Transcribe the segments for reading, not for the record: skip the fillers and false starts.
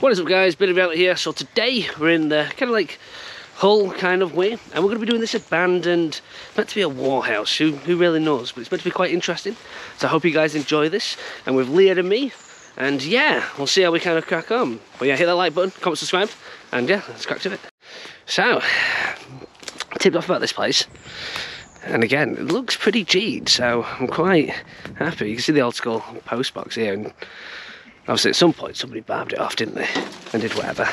What is up, guys? Billy Bellick here. So today we're in the kind of like Hull kind of way, and we're going to be doing this abandoned, meant to be a war house, who really knows, but it's meant to be quite interesting. So I hope you guys enjoy this, and with Leah and me, and yeah, we'll see how we kind of crack on. But yeah, hit that like button, comment, subscribe, and yeah, let's crack to it. So, tipped off about this place. And again, it looks pretty G'd, so I'm quite happy. You can see the old school post box here, and obviously at some point somebody barbed it off, didn't they? And did whatever.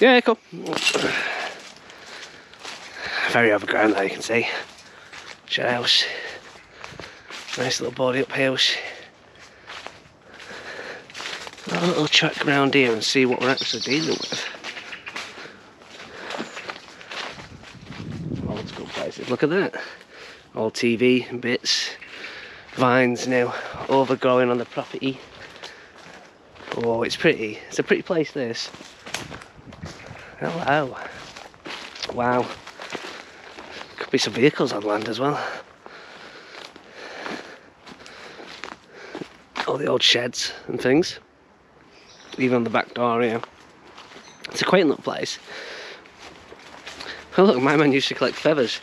Yeah, cool. Very overgrown there, you can see. Shut house. Nice little boarded up house. Have a little check round here and see what we're actually dealing with. Look at that, all TV and bits, vines now overgrowing on the property. Oh, it's pretty, it's a pretty place this. Hello, wow, could be some vehicles on land as well. All the old sheds and things, even on the back door here. It's a quaint little place. Oh look, my man used to collect feathers.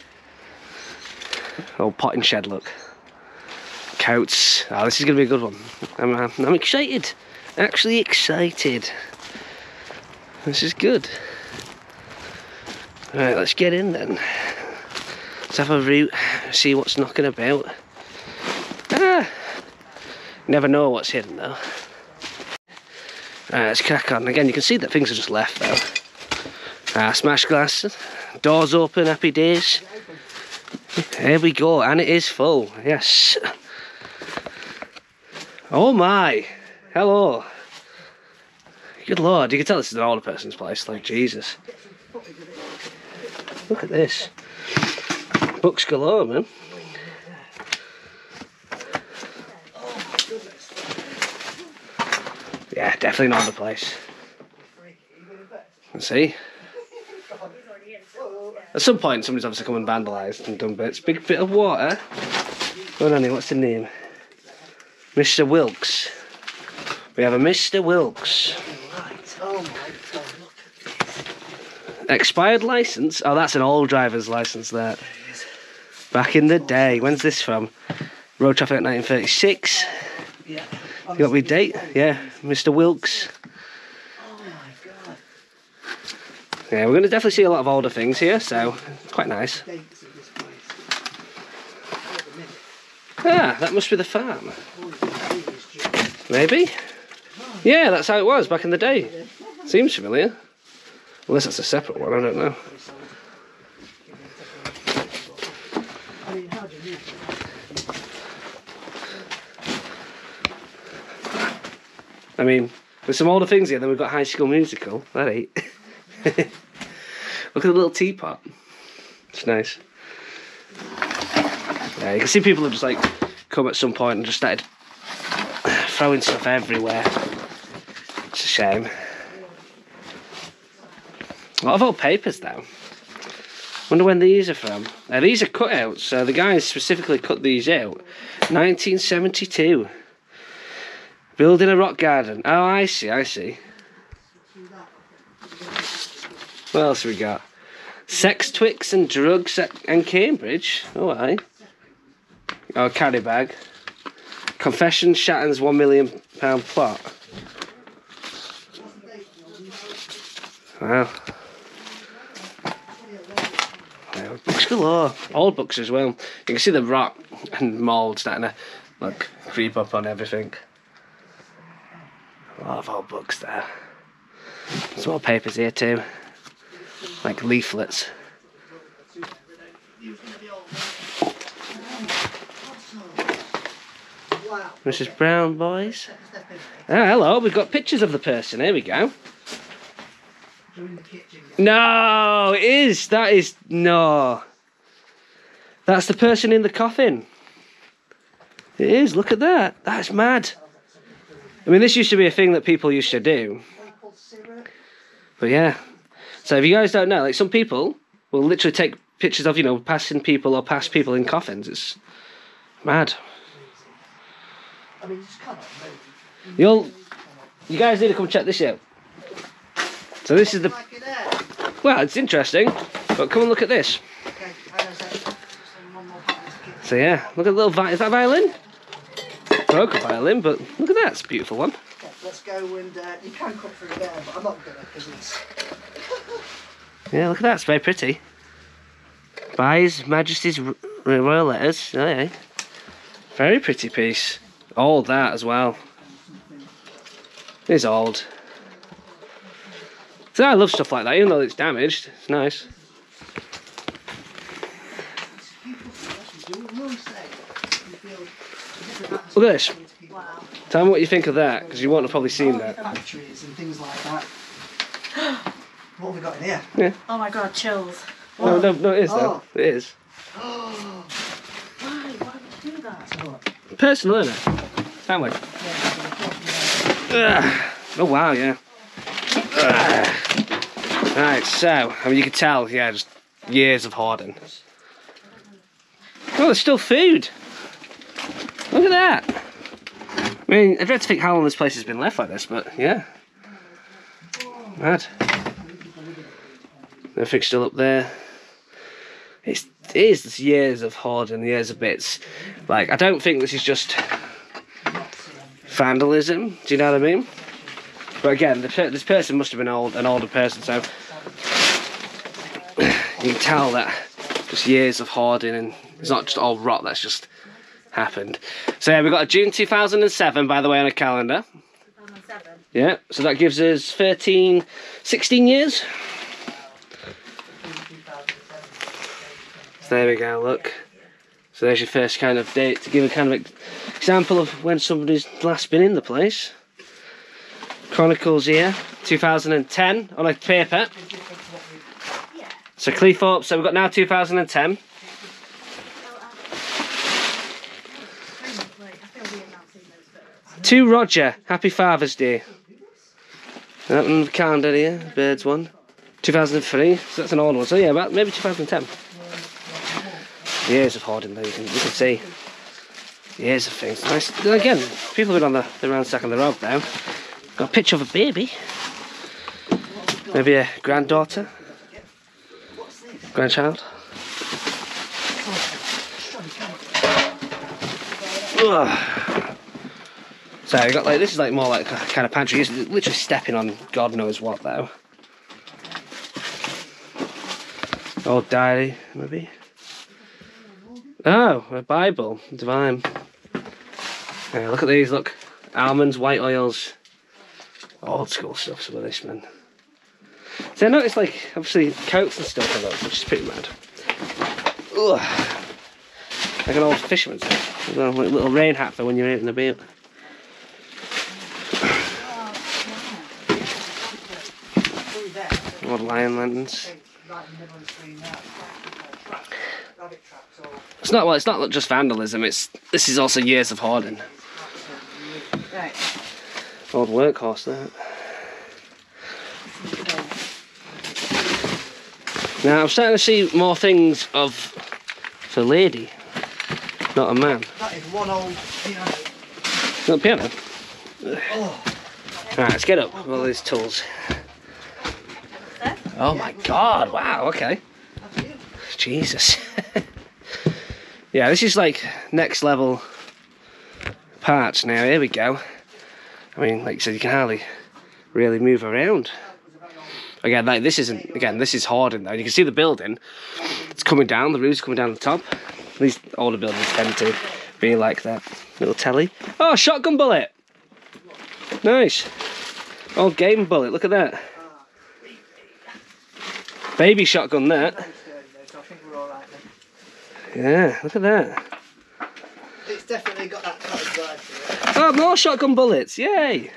Old potting shed, look. Coats. Oh, this is going to be a good one. I'm excited. Actually excited. This is good. Right, let's get in then. Let's have a route, see what's knocking about. Ah! Never know what's hidden though. Alright, let's crack on. Again, you can see that things are just left though. Ah, smash glass. Doors open, happy days. Here we go, and it is full, yes. Oh my, hello. Good lord, you can tell this is an older person's place, like Jesus. Look at this. Books galore, man. Yeah, definitely an older place. Let's see. At some point, somebody's obviously come and vandalised and done bits. Big bit of water. Going on here, what's the name? Mr. Wilkes. We have a Mr. Wilkes. Oh my God, look at this. Expired licence? Oh, that's an old driver's licence, that. Back in the day. When's this from? Road Traffic Act 1936. Yeah. You got me date? Yeah, Mr. Wilkes. Yeah, we're going to definitely see a lot of older things here, so it's quite nice. Ah, that must be the farm. Maybe? Yeah, that's how it was back in the day. Seems familiar. Unless that's a separate one, I don't know. I mean, there's some older things here, then we've got High School Musical. That ain't. Look at the little teapot. It's nice. Yeah, you can see people have just like come at some point and just started throwing stuff everywhere. It's a shame. A lot of old papers though. Wonder when these are from. These are cutouts. So the guys specifically cut these out. 1972. Building a rock garden. Oh, I see. I see. What else have we got? Sex, Twix and Drugs and Cambridge. Oh, aye. Oh, carry bag. Confession shatters £1 million plot. Wow. Wow. Books galore. Old books as well. You can see the rot and mould starting to like creep up on everything. A lot of old books there. Some old papers here too. Like leaflets. Mrs. Brown's Boys. Oh, hello, we've got pictures of the person. Here we go. No, it is. That is. No. That's the person in the coffin. It is. Look at that. That's mad. I mean, this used to be a thing that people used to do. But yeah. So if you guys don't know, like some people will literally take pictures of, you know, passing people or past people in coffins. It's mad. I mean, you just can't. The old You guys need to come check this out. So this is the... Well, it's interesting, but come and look at this. So yeah, look at the little violin. Is that a violin? Broke a violin, but look at that, it's a beautiful one. Okay, let's go and you can cut through there, but I'm not gonna because it's... Yeah, look at that, it's very pretty. By His Majesty's Royal Letters, oh yeah. Very pretty piece. All that as well. It's old. So I love stuff like that, even though it's damaged, it's nice. Look at this. Wow. Tell me what you think of that, because you won't have probably seen that. Batteries and things like that. What have we got in here? Yeah. Oh my god, chills. Whoa. No, it is though. It is. Oh. Why would you do that? Personal, isn't it? Sandwich. Yeah. Oh wow, yeah. Right, so I mean you can tell, yeah, just years of hoarding. Oh, there's still food. Look at that! I mean, I dread to think how long this place has been left like this, but yeah. Mad. Everything's still up there. It is years of hoarding, years of bits. Like, I don't think this is just vandalism, do you know what I mean? But again, this person must have been an older person, so you can tell that just years of hoarding, and it's not just all rot, that's just happened. So yeah, we got a June 2007 by the way on a calendar. 2007. Yeah, so that gives us 16 years. So there we go, look. So there's your first kind of date to give a kind of example of when somebody's last been in the place. Chronicles here, 2010 on a paper. So Cleethorpes, so we've got now 2010. To Roger, happy Father's Day. That one on the calendar here, Birds one. 2003, so that's an old one. So yeah, about maybe 2010. Years of hoarding there, you can see. Years of things. Nice. Again, people have been on the ransack on the road now. Got a picture of a baby. Maybe a granddaughter. Grandchild. Ugh. So we got like this is like more like a kind of pantry. It's literally stepping on God knows what though. Old diary maybe. Oh, a Bible, divine. Yeah, look at these. Look, almonds, white oils, old school stuff. Some of this man. So I noticed like obviously coats and stuff like that, which is pretty mad. Ugh. Like an old fisherman's hat. Like a little rain hat for when you're out in the boat. Odd lion lanterns. It's not just vandalism. This is also years of hoarding. Right. Old workhorse that. Now I'm starting to see more things of it's a lady, not a man. That is one old piano. Not a piano. Oh. Right, let's get up with all these tools. Oh my god, wow, okay. Jesus. Yeah, this is like next level parts now, here we go. I mean, like you said, you can hardly really move around. Again, like this is hoarding though. You can see the building, it's coming down, the roof's coming down the top. These older buildings tend to be like that. Little telly. Oh, shotgun bullet! Nice. Old game bullet, look at that. Baby shotgun that. Yeah, look at that. It's definitely got that kind of drive to it. Oh, more shotgun bullets, yay!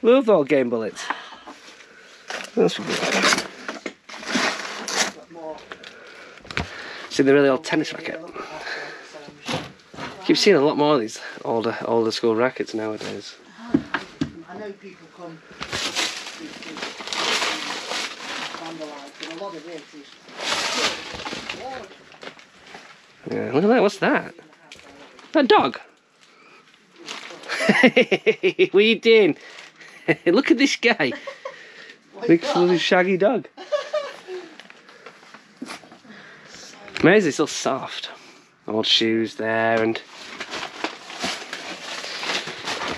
Love all game bullets. That's more. See the really old tennis racket. Keep seeing a lot more of these older school rackets nowadays. I know people come. Yeah, look at that, what's that? A dog? What are you doing? Look at this guy. Big bloody shaggy dog. Amazing, it's all soft. Old shoes there, and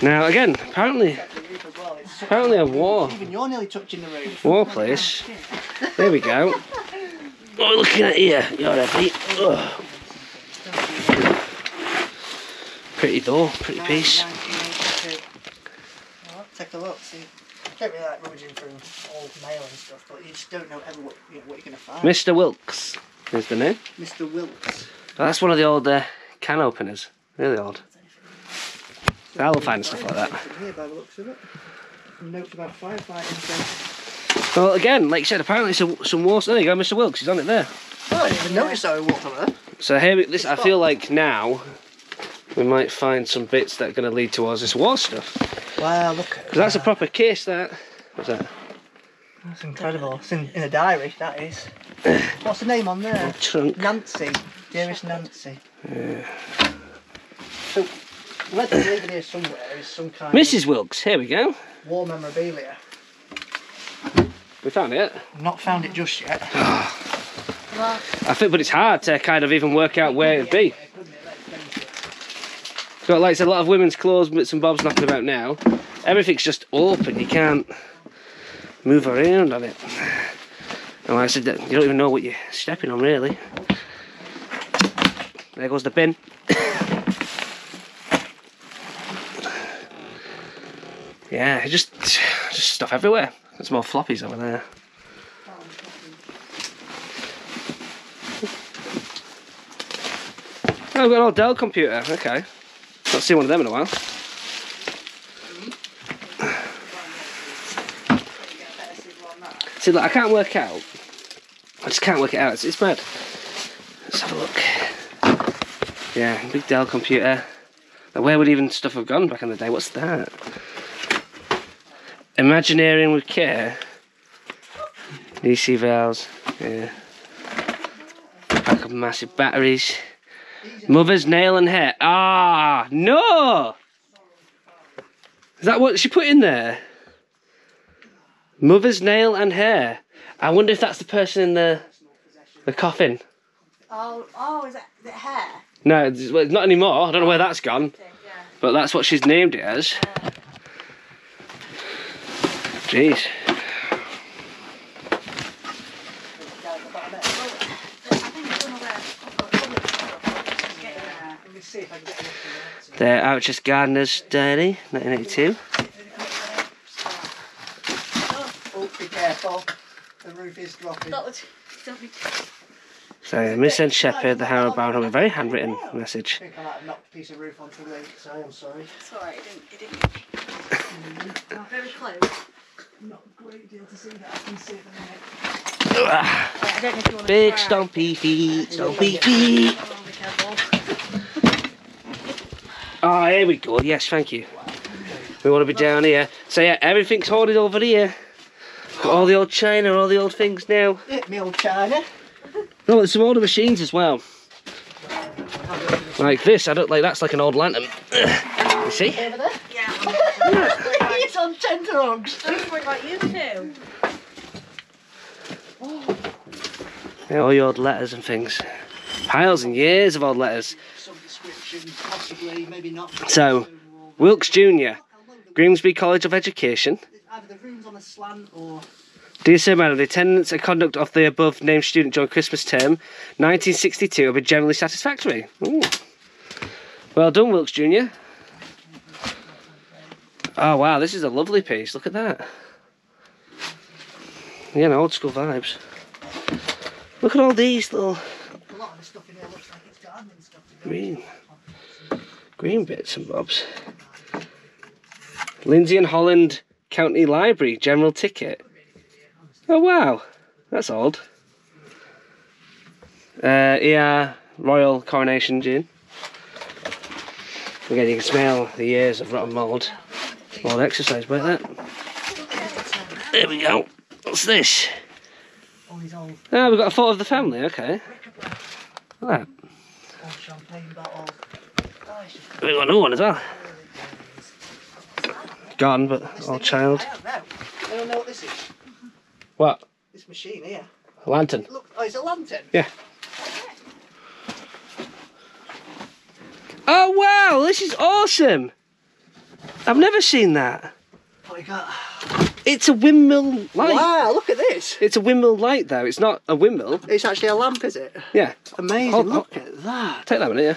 now again, apparently a war. Even you're nearly touching the roof. War place. There we go. What are we looking at here? You're heavy. Ugh. Pretty door, pretty piece. Well, take a look. See, I don't really like rummaging through old mail and stuff, but you just don't know ever what, you know, what you're going to find. Mr. Wilkes is the name. Mr. Wilkes. Well, that's one of the old can openers. Really old. I'll find stuff like that. Here, by the looks of it. Notes about firefighting. Well, again, like you said, apparently some wars. There you go, Mr. Wilkes. He's on it there. Oh, I didn't even notice that he walked on there. So here, this I feel like now we might find some bits that are going to lead towards this war stuff. Wow, look. Because that's a proper case. That. What's that? That's incredible. It's in a diary. That is. What's the name on there? Trunk. Nancy. Dearest Nancy. Yeah. So. Let's leave it here somewhere, is some kind Mrs. Wilkes, here we go. War memorabilia. We found it? Not found it just yet. I think, but it's hard to kind of even work out where it'd be. So, like I said, a lot of women's clothes, bits and bobs knocking about now. Everything's just open, you can't move around on it. And like I said, you don't even know what you're stepping on, really. There goes the bin. Yeah, just stuff everywhere. There's more floppies over there. Oh, we've got an old Dell computer. Okay, not seen one of them in a while. See, look, I can't work out. I just can't work it out. It's mad. Let's have a look. Yeah, big Dell computer. Now, where would even stuff have gone back in the day? What's that? Imagineering with care. DC valves. Yeah. Pack of massive batteries. Mother's nail and hair. Ah, no! Is that what she put in there? Mother's nail and hair. I wonder if that's the person in the coffin. Oh, is that the hair? No, it's not anymore. I don't know where that's gone. But that's what she's named it as. Jeez. There, Archer's Gardener's Diary, 1982. Oh, be careful. The roof is dropping. So, Miss Anne Shepherd, the Harold Brown, have a very handwritten message. I think I might have knocked a piece of roof onto the lake, so I am sorry. It's alright, it didn't. Oh, very close. Not a great deal to see that. I can see it in a minute. I don't know if you want to big stompy feet, stompy feet. Ah, oh, here we go. Yes, thank you. We want to be down here. So yeah, everything's hoarded over here. Got all the old china, all the old things now. Hit me old china. No, there's some older machines as well. Like this, I don't like. That's like an old lantern. You see? Over there? Yeah. It's on tenterhooks. Don't worry about you two. Yeah, all your old letters and things. Piles and years of old letters. Some description, possibly, maybe not. So, Wilkes Jr., Grimsby College of Education. Either the room's on a slant or... Dear Sir Madam, the attendance and conduct of the above named student during Christmas term 1962 will be generally satisfactory. Ooh. Well done, Wilkes Jr. Oh wow, this is a lovely piece, look at that. Again, old school vibes. Look at all these little... A lot of the stuff in here looks like it's gardening stuff. Green bits and bobs. Lindsay and Holland County Library, general ticket. Oh wow, that's old. ER Royal Coronation Gin. Again, you can smell the years of rotten mould. Old exercise by that. There we go. What's this? Oh, we've got a photo of the family, okay. Look at that. We've got another one as well. gone, but our child. I don't know what this is. What? This machine here. A lantern. Look, oh, it's a lantern. Yeah. Oh wow, this is awesome. I've never seen that. What you got? It's a windmill light. Wow, look at this. It's a windmill light though, it's not a windmill. It's actually a lamp, is it? Yeah. Amazing, oh, look at that. Take that one, yeah.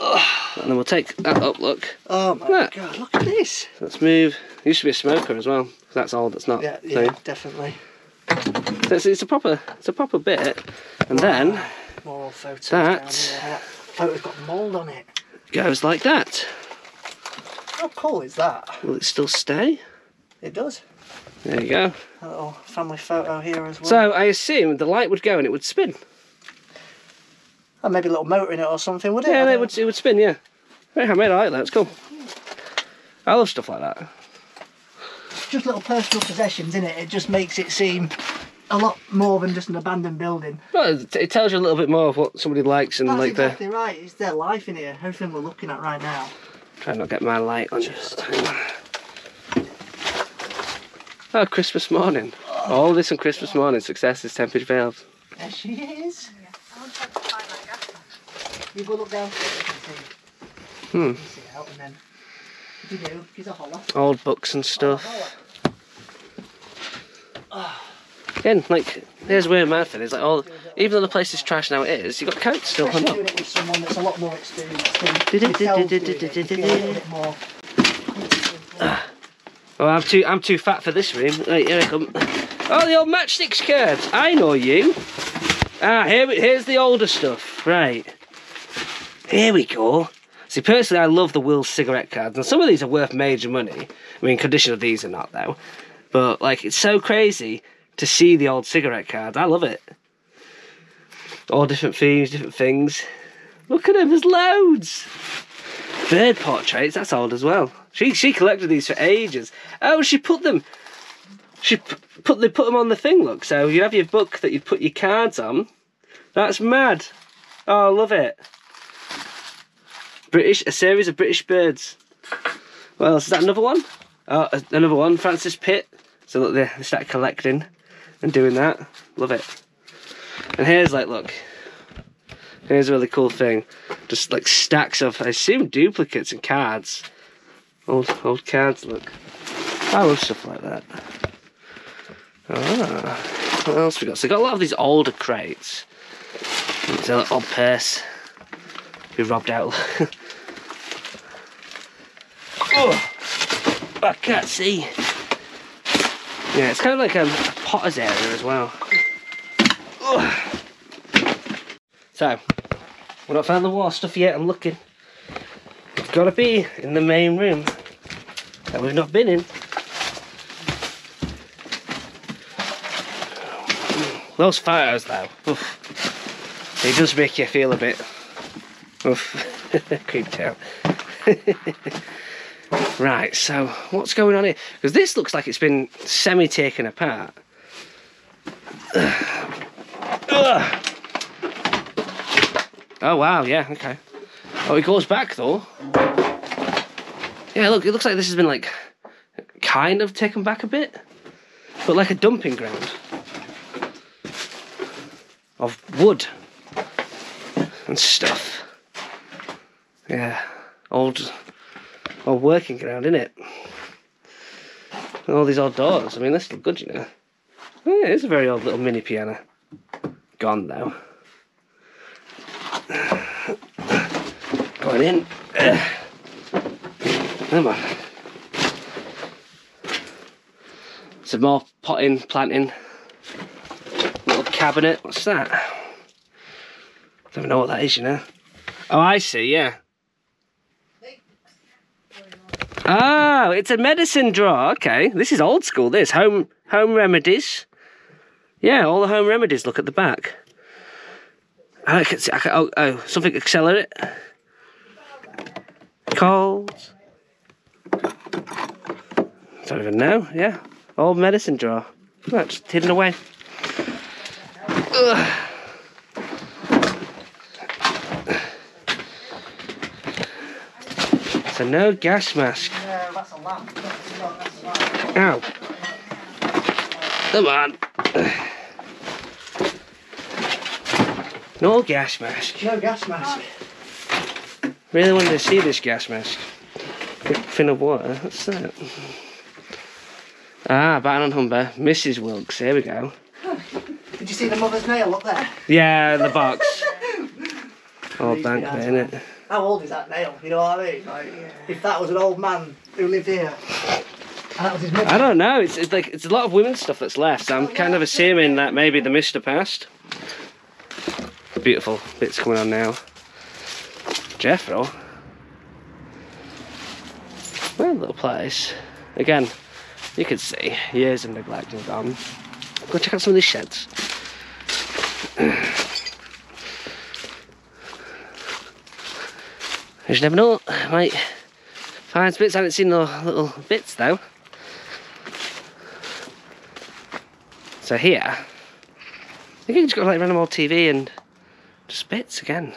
Oh. And then we'll take that up, look. Oh my God, look at this. Let's move. It used to be a smoker as well, because that's old, that's not. Yeah, yeah, so. Definitely. So it's a proper bit. And then, more old photos down here. That photo's got mould on it. Goes like that. How cool is that? Will it still stay? It does. There you go. A little family photo here as well. So I assume the light would go and it would spin. And maybe a little motor in it or something, would it? Yeah, it would spin, yeah. I made a light there, it's cool. I love stuff like that. Just little personal possessions, innit? It just makes it seem a lot more than just an abandoned building. Well, it tells you a little bit more of what somebody likes and like their... That's exactly right, it's their life in here, everything we're looking at right now. Try not to get my light on just... Oh, Christmas morning. Oh, all this on Christmas morning. Success is Tempest Valves. There she is. Yeah. I'll try to find that after. You go look down and see. You can see it out and then... If you do, give a holler. Old books and stuff. Oh. Again, like, here's where my thing is. Like, all, even though the place is trash now, it is, you've got coats still hung up. Doing it with someone that's a lot more experienced than more. Oh, I'm too fat for this room. Right, here I come. Oh, the old matchsticks curds. I know you. Ah, here's the older stuff. Right. Here we go. See, personally, I love the Wills cigarette cards. And some of these are worth major money. I mean, condition of these are not, though. But, like, it's so crazy to see the old cigarette cards. I love it. All different themes, different things. Look at them, there's loads. Bird portraits, that's old as well. She collected these for ages. Oh, they put them on the thing, look. So you have your book that you put your cards on. That's mad. Oh, I love it. A series of British birds. Well, is that another one? Oh, another one, Francis Pitt. So look, they start collecting and doing that. Love it. And here's like, look. Here's a really cool thing. Just like stacks of, I assume, duplicates and cards. Old cards, look. I love stuff like that. Ah, what else we got? So we got a lot of these older crates. There's an odd purse. Be robbed out. Oh, I can't see. Yeah, it's kind of like a potter's area as well. Oh. So, we've not found the war stuff yet, I'm looking. Gotta be in the main room that we've not been in. Those photos though, oof. They just make you feel a bit oof. Creeped out. Right, so what's going on here? Because this looks like it's been semi-taken apart. Oh wow, yeah, okay. Oh, it goes back though. Yeah, look, it looks like this has been like kind of taken back a bit, but like a dumping ground of wood and stuff. Yeah, old working ground, innit? And all these old doors. I mean, this looks good, you know. Oh, yeah, it's a very old little mini piano. Gone though. Going in. Come on. Some more potting, planting. Little cabinet. What's that? Don't know what that is, you know. Oh, I see, yeah. Oh, it's a medicine drawer. Okay, this is old school, this. Home remedies. Yeah, all the home remedies. Look at the back. I can see, oh, something accelerate. Cold. Don't even know, yeah. Old medicine drawer. That's hidden away. Ugh. So no gas mask. No, That's a lump. Ow. Come on. No gas mask. No gas mask. Really wanted to see this gas mask. Bit thin of water. What's that? Ah, Baton on Humber. Mrs. Wilkes. Here we go. Did you see the mother's nail up there? Yeah, the box. Oh, bank there, innit? How old is that nail? You know what I mean? Like, yeah. If that was an old man who lived here, and that was his mother. I don't know. It's like it's a lot of women's stuff that's left. I'm kind of assuming that maybe the mister passed. Beautiful bits coming on now. Jethro. Weird little place. Again, you can see years of neglect and gone. Go check out some of these sheds. You never know, I might find bits. I haven't seen no little bits though. So here, I think you just got like random old TV and just bits again.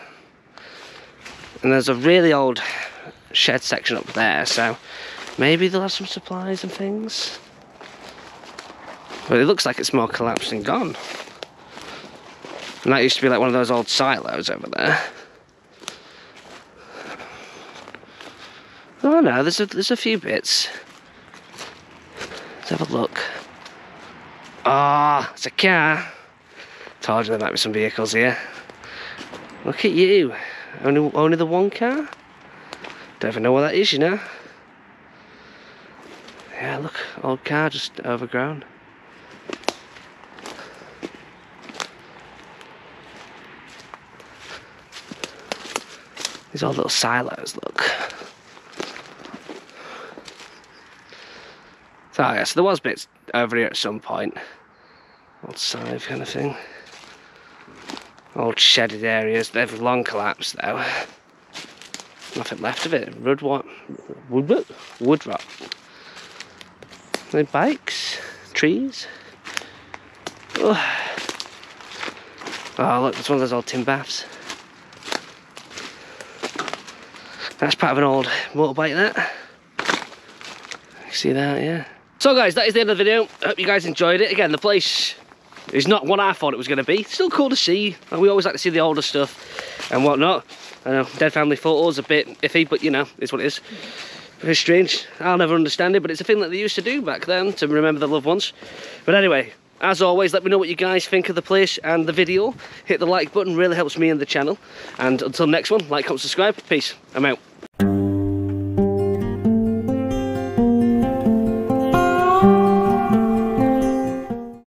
And there's a really old shed section up there, so maybe they'll have some supplies and things. But it looks like it's more collapsed and gone. And that used to be like one of those old silos over there. Oh no, there's a few bits. Let's have a look. Ah, oh, it's a car. Told you there might be some vehicles here. Look at you. Only the one car? Don't even know what that is, you know. Yeah, look, old car just overgrown. These old little silos, look. So, yeah, so there was bits over here at some point. Old scythe kind of thing. Old shedded areas. They've long collapsed though. Nothing left of it. Wood rot. No bikes. Trees. Oh. Oh look, it's one of those old tin baths. That's part of an old motorbike that. You see that, yeah. So guys, that is the end of the video. I hope you guys enjoyed it. Again, the place is not what I thought it was going to be. It's still cool to see. We always like to see the older stuff and whatnot. I know, dead family photos, a bit iffy, but you know, it's what it is. It's strange. I'll never understand it, but it's a thing that they used to do back then to remember the loved ones. But anyway, as always, let me know what you guys think of the place and the video. Hit the like button, really helps me and the channel. And until next one, like, comment, subscribe. Peace. I'm out.